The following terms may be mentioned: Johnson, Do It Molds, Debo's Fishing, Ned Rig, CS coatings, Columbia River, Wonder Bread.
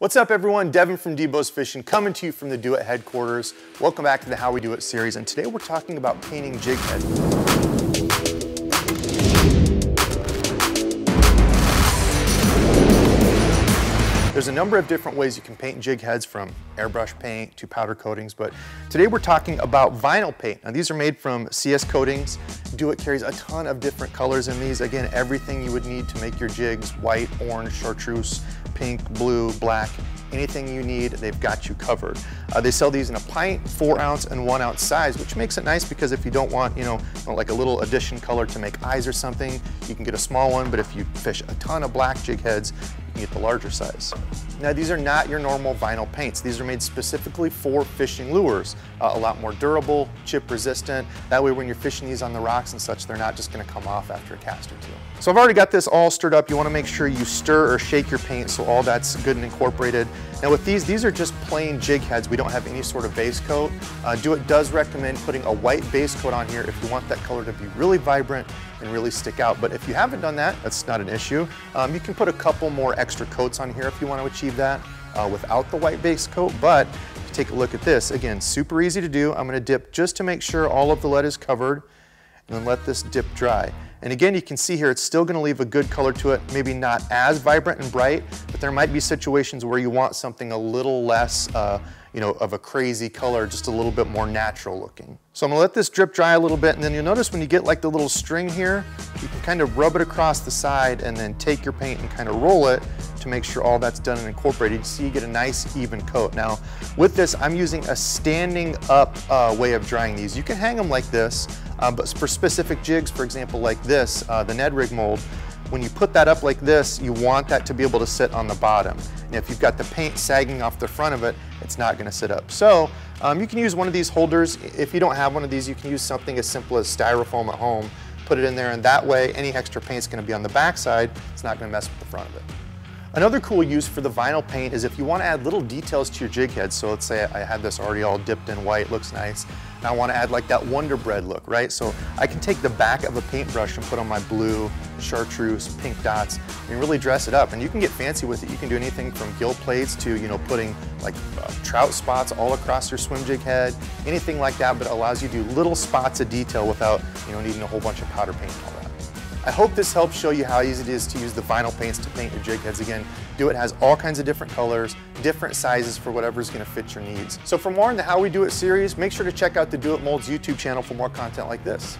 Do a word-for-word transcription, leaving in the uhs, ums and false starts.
What's up everyone, Devin from Debo's Fishing, coming to you from the Do It headquarters. Welcome back to the How We Do It series, and today we're talking about painting jig heads. There's a number of different ways you can paint jig heads, from airbrush paint to powder coatings, but today we're talking about vinyl paint. Now these are made from C S coatings. Do It carries a ton of different colors in these. Again, everything you would need to make your jigs: white, orange, chartreuse, pink, blue, black, anything you need, they've got you covered. Uh, they sell these in a pint, four ounce, and one ounce size, which makes it nice because if you don't want, you know, like a little addition color to make eyes or something, you can get a small one, but if you fish a ton of black jig heads, you can get the larger size. Now, these are not your normal vinyl paints. These are made specifically for fishing lures, uh, a lot more durable, chip resistant. That way when you're fishing these on the rocks and such, they're not just gonna come off after a cast or two. So I've already got this all stirred up. You wanna make sure you stir or shake your paint so all that's good and incorporated. Now with these, these are just plain jig heads. We don't have any sort of base coat. Uh, Do It does recommend putting a white base coat on here if you want that color to be really vibrant and really stick out. But if you haven't done that, that's not an issue. Um, you can put a couple more extra coats on here if you want to achieve that uh, without the white base coat. But if you take a look at this, again, super easy to do. I'm going to dip just to make sure all of the lead is covered, and then let this dip dry. And again, you can see here, it's still gonna leave a good color to it, maybe not as vibrant and bright, but there might be situations where you want something a little less, uh, you know, of a crazy color, just a little bit more natural looking. So I'm gonna let this drip dry a little bit, and then you'll notice when you get like the little string here, you can kind of rub it across the side and then take your paint and kind of roll it to make sure all that's done and incorporated, so you get a nice even coat. Now, with this, I'm using a standing up uh, way of drying these. You can hang them like this, uh, but for specific jigs, for example, like this, uh, the Ned Rig mold, when you put that up like this, you want that to be able to sit on the bottom. And if you've got the paint sagging off the front of it, it's not gonna sit up. So um, you can use one of these holders. If you don't have one of these, you can use something as simple as styrofoam at home, put it in there, and that way any extra paint's gonna be on the back side. It's not gonna mess with the front of it. Another cool use for the vinyl paint is if you want to add little details to your jig head. So let's say I had this already all dipped in white, looks nice, and I want to add like that Wonder Bread look, right? So I can take the back of a paintbrush and put on my blue, chartreuse, pink dots, and really dress it up. And you can get fancy with it. You can do anything from gill plates to, you know, putting like uh, trout spots all across your swim jig head, anything like that, but it allows you to do little spots of detail without, you know, needing a whole bunch of powder paint and all that. I hope this helps show you how easy it is to use the vinyl paints to paint your jig heads. Again, Do It has all kinds of different colors, different sizes for whatever's gonna fit your needs. So for more in the How We Do It series, make sure to check out the Do It Molds YouTube channel for more content like this.